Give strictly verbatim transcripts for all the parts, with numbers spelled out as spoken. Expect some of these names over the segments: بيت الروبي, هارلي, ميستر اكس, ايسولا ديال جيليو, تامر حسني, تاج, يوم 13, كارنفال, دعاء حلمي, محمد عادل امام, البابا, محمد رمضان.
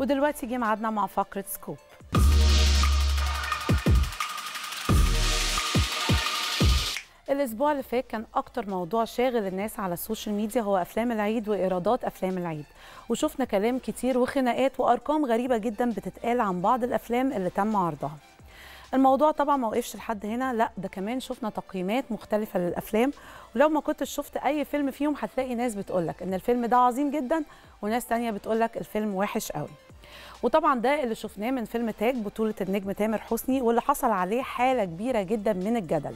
ودلوقتي جه ميعادنا مع فقرة سكوب. الأسبوع اللي فات كان أكتر موضوع شاغل الناس على السوشيال ميديا هو أفلام العيد وإيرادات أفلام العيد، وشفنا كلام كتير وخناقات وأرقام غريبة جدا بتتقال عن بعض الأفلام اللي تم عرضها. الموضوع طبعا ما وقفش لحد هنا، لا ده كمان شفنا تقييمات مختلفة للأفلام، ولو ما كنتش شفت أي فيلم فيهم هتلاقي ناس بتقولك إن الفيلم ده عظيم جدا وناس تانية بتقولك الفيلم وحش قوي. وطبعا ده اللي شفناه من فيلم تاج بطولة النجم تامر حسني، واللي حصل عليه حالة كبيرة جدا من الجدل،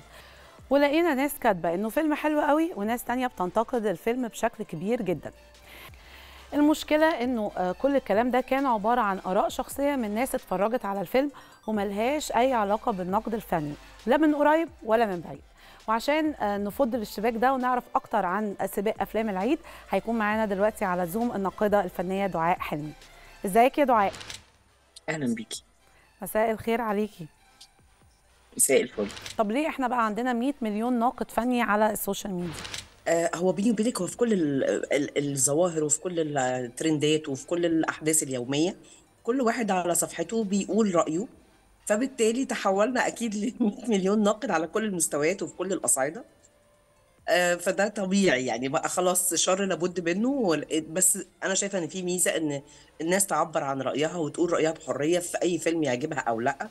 ولقينا ناس كاتبه انه فيلم حلو قوي وناس تانية بتنتقد الفيلم بشكل كبير جدا. المشكله انه كل الكلام ده كان عباره عن اراء شخصيه من ناس اتفرجت على الفيلم وملهاش اي علاقه بالنقد الفني لا من قريب ولا من بعيد. وعشان نفض الاشتباك ده ونعرف اكتر عن سباق افلام العيد، هيكون معانا دلوقتي على زوم الناقده الفنيه دعاء حلمي. ازيك يا دعاء؟ اهلا بيكي. مساء الخير عليكي. مساء الفل. طب ليه احنا بقى عندنا مية مليون ناقد فني على السوشيال ميديا؟ آه هو بيني وبينك هو في كل الظواهر وفي كل الترندات وفي كل الاحداث اليوميه كل واحد على صفحته بيقول رايه، فبالتالي تحولنا اكيد ل مية مليون ناقد على كل المستويات وفي كل الاصعده. آه فده طبيعي يعني، بقى خلاص شر لابد منه. بس انا شايفه ان في ميزه ان الناس تعبر عن رايها وتقول رايها بحريه في اي فيلم يعجبها او لا،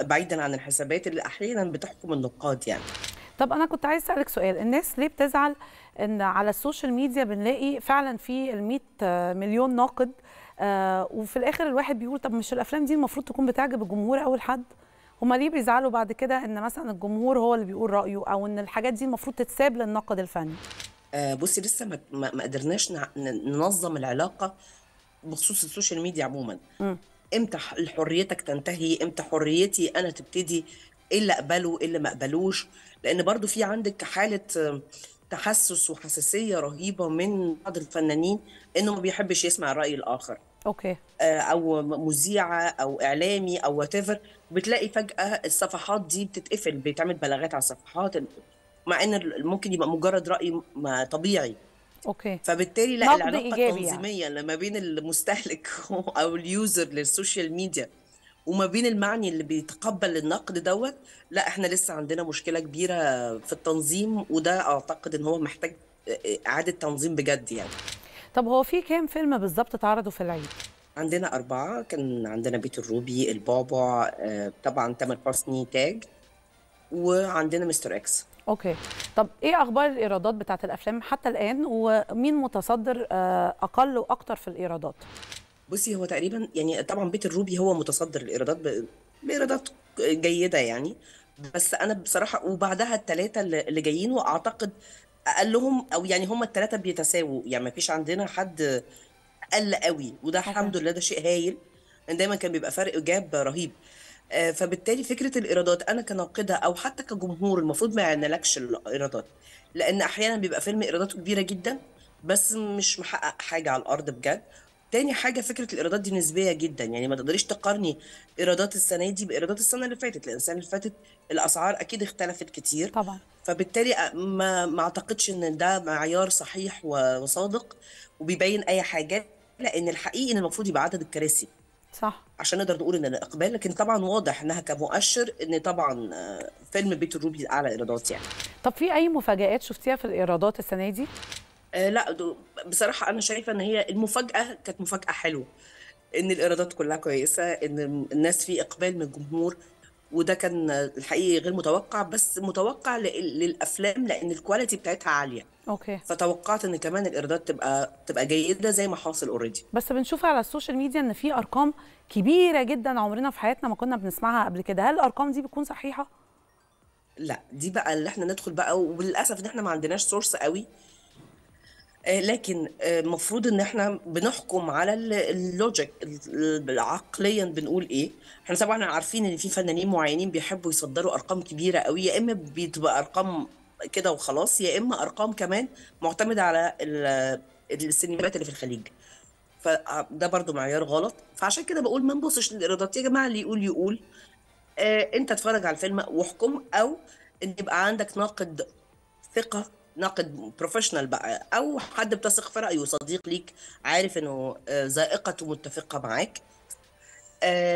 بعيدا عن الحسابات اللي احيانا بتحكم النقاد يعني. طب انا كنت عايز اسالك سؤال، الناس ليه بتزعل ان على السوشيال ميديا بنلاقي فعلا في ال مية مليون ناقد آه وفي الاخر الواحد بيقول طب مش الافلام دي المفروض تكون بتعجب الجمهور اول حد؟ هما ليه بيزعلوا بعد كده ان مثلا الجمهور هو اللي بيقول رايه، او ان الحاجات دي المفروض تتساب للناقد الفني؟ آه بصي لسه ما, ما قدرناش ننظم العلاقه بخصوص السوشيال ميديا عموما. م. امتى حريتك تنتهي، امتى حريتي انا تبتدي، ايه اللي اقبله ايه اللي ما اقبلوش، لان برضو في عندك حاله تحسس وحساسيه رهيبه من بعض الفنانين انه ما بيحبش يسمع الراي الاخر. اوكي. او مذيعه او اعلامي او وات ايفر، بتلاقي فجاه الصفحات دي بتتقفل، بيتعمل بلاغات على الصفحات مع ان ممكن يبقى مجرد راي ما طبيعي. اوكي. فبالتالي لا العلاقه التنظيميه يعني ما بين المستهلك او اليوزر للسوشيال ميديا وما بين المعني اللي بيتقبل النقد دوت، لا احنا لسه عندنا مشكله كبيره في التنظيم، وده اعتقد ان هو محتاج اعاده تنظيم بجد يعني. طب هو في كام فيلم بالظبط اتعرضوا في العيد؟ عندنا اربعه، كان عندنا بيت الروبي، البابا، طبعا تامر حسني، تاج، وعندنا ميستر اكس. اوكي. طب ايه اخبار الايرادات بتاعت الافلام حتى الان، ومين متصدر اقل واكتر في الايرادات؟ بصي هو تقريبا يعني طبعا بيت الروبي هو متصدر الايرادات ب... بايرادات جيده يعني، بس انا بصراحه وبعدها الثلاثه اللي جايين، واعتقد اقلهم او يعني هم الثلاثه بيتساووا يعني، ما فيش عندنا حد اقل قوي، وده الحمد لله ده شيء هايل، دايما كان بيبقى فرق جاب رهيب. فبالتالي فكره الايرادات انا كناقده او حتى كجمهور المفروض ما يعنالكش الايرادات، لان احيانا بيبقى فيلم ايراداته كبيره جدا بس مش محقق حاجه على الارض بجد. تاني حاجه فكره الايرادات دي نسبيه جدا يعني، ما تقدريش تقارني ايرادات السنه دي بايرادات السنه اللي فاتت، لان السنه اللي فاتت الاسعار اكيد اختلفت كتير طبعا. فبالتالي ما ما اعتقدش ان ده معيار صحيح وصادق وبيبين اي حاجه، لان الحقيقي ان المفروض يبقى عدد الكراسي صح عشان نقدر نقول ان الاقبال، لكن طبعا واضح انها كمؤشر ان طبعا فيلم بيت الروبي اعلى ايرادات يعني. طب في اي مفاجآت شفتيها في الايرادات السنه دي؟ آه لا بصراحه انا شايفه ان هي المفاجاه كانت مفاجاه حلوه، ان الايرادات كلها كويسه، ان الناس في اقبال من الجمهور، وده كان الحقيقه غير متوقع، بس متوقع للافلام لان الكواليتي بتاعتها عاليه. اوكي. فتوقعت ان كمان الايرادات تبقى تبقى جيده زي ما حاصل اوريدي. بس بنشوف على السوشيال ميديا ان في ارقام كبيره جدا عمرنا في حياتنا ما كنا بنسمعها قبل كده، هل الارقام دي بتكون صحيحه؟ لا دي بقى اللي احنا ندخل بقى، وللاسف ان احنا ما عندناش سورس قوي، لكن المفروض ان احنا بنحكم على اللوجيك عقليا، بنقول ايه. احنا طبعا عارفين ان في فنانين معينين بيحبوا يصدروا ارقام كبيره قوي، يا اما بتبقى ارقام كده وخلاص، يا اما ارقام كمان معتمده على السينمات اللي في الخليج، فده برضو معيار غلط. فعشان كده بقول ما نبصش للايرادات يا جماعه، اللي يقول يقول اه انت اتفرج على الفيلم واحكم، او ان يبقى عندك ناقد ثقه ناقد بروفيشنال بقى او حد بتثق في رايه، صديق ليك عارف انه ذائقته متفقه معاك.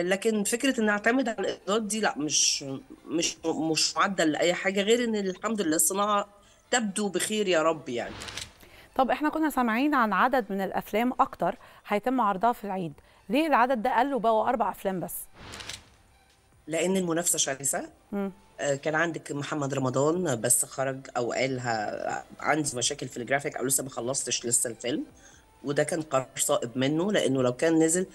لكن فكره ان اعتمد على الايرادات دي لا، مش مش مش معدل لاي حاجه، غير ان الحمد لله الصناعه تبدو بخير يا رب يعني. طب احنا كنا سامعين عن عدد من الافلام اكتر هيتم عرضها في العيد، ليه العدد ده قل وبقوا اربع افلام بس؟ لان المنافسه شرسه. كان عندك محمد رمضان بس خرج او قال عندي مشاكل في الجرافيك او لسه ما خلصتش لسه الفيلم، وده كان قرار صائب منه، لانه لو كان نزل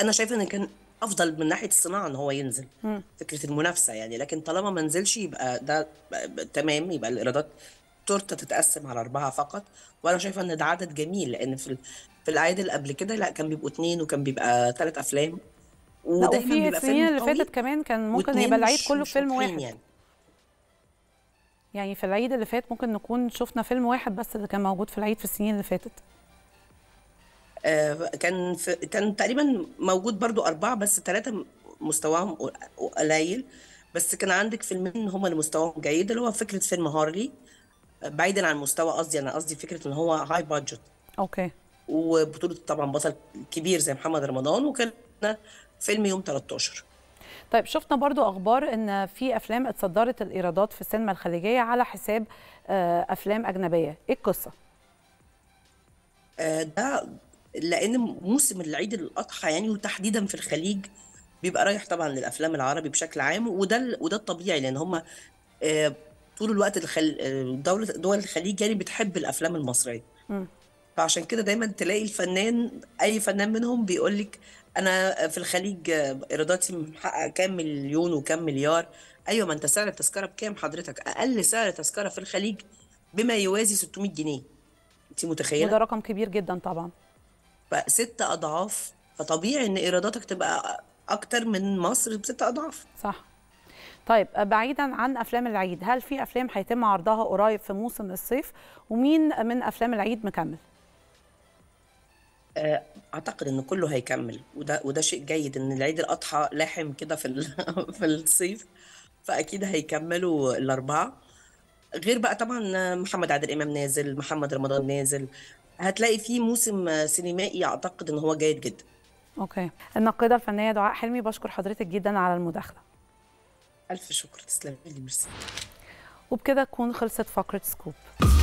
انا شايفه ان كان افضل من ناحيه الصناعه ان هو ينزل. م. فكره المنافسه يعني، لكن طالما ما نزلش يبقى ده تمام، يبقى الايرادات تورته تتقسم على اربعه فقط. وانا شايفه ان ده عدد جميل، لان في في الاعياد اللي قبل كده لا، كان بيبقوا اثنين وكان بيبقى ثلاث افلام، ودايما بيبقى فيلم اللي فاتت كمان كان ممكن يبقى العيد كله فيلم واحد يعني. يعني في العيد اللي فات ممكن نكون شفنا فيلم واحد بس اللي كان موجود في العيد في السنين اللي فاتت. آه كان في كان تقريبا موجود برضو اربعه، بس ثلاثه مستواهم قليل، بس كان عندك فيلمين هم اللي مستواهم جيد، اللي هو فكره فيلم هارلي بعيدا عن المستوى، قصدي انا قصدي فكره ان هو هاي بادجت. اوكي. وبطوله طبعا بطل كبير زي محمد رمضان، وكان فيلم يوم ثلاثة عشر. طيب شفنا برضو اخبار ان في افلام اتصدرت الايرادات في السينما الخليجيه على حساب افلام اجنبيه، ايه القصه؟ آه ده لان موسم العيد الاضحى يعني، وتحديدا في الخليج بيبقى رايح طبعا للافلام العربي بشكل عام، وده وده الطبيعي، لان هم آه طول الوقت الخل... دولة دول الخليج يعني بتحب الافلام المصريه. م. فعشان كده دايما تلاقي الفنان، اي فنان منهم بيقول لك انا في الخليج ايراداتي محققه كام مليون وكام مليار. ايوه، ما انت سعر التذكره بكام حضرتك؟ اقل سعر تذكره في الخليج بما يوازي ستمية جنيه، انت متخيله؟ وده رقم كبير جدا طبعا، فست اضعاف، فطبيعي ان ايراداتك تبقى اكتر من مصر بست اضعاف. صح. طيب بعيدا عن افلام العيد، هل في افلام هيتم عرضها قريب في موسم الصيف، ومين من افلام العيد مكمل؟ اعتقد ان كله هيكمل، وده وده شيء جيد، ان العيد الاضحى لاحم كده في في الصيف، فاكيد هيكملوا الاربعه. غير بقى طبعا محمد عادل امام نازل، محمد رمضان نازل، هتلاقي فيه موسم سينمائي اعتقد ان هو جيد جدا. اوكي. الناقده الفنيه دعاء حلمي، بشكر حضرتك جدا على المداخله. الف شكر، تسلمي لي، ميرسي. وبكده تكون خلصت فقره سكوب.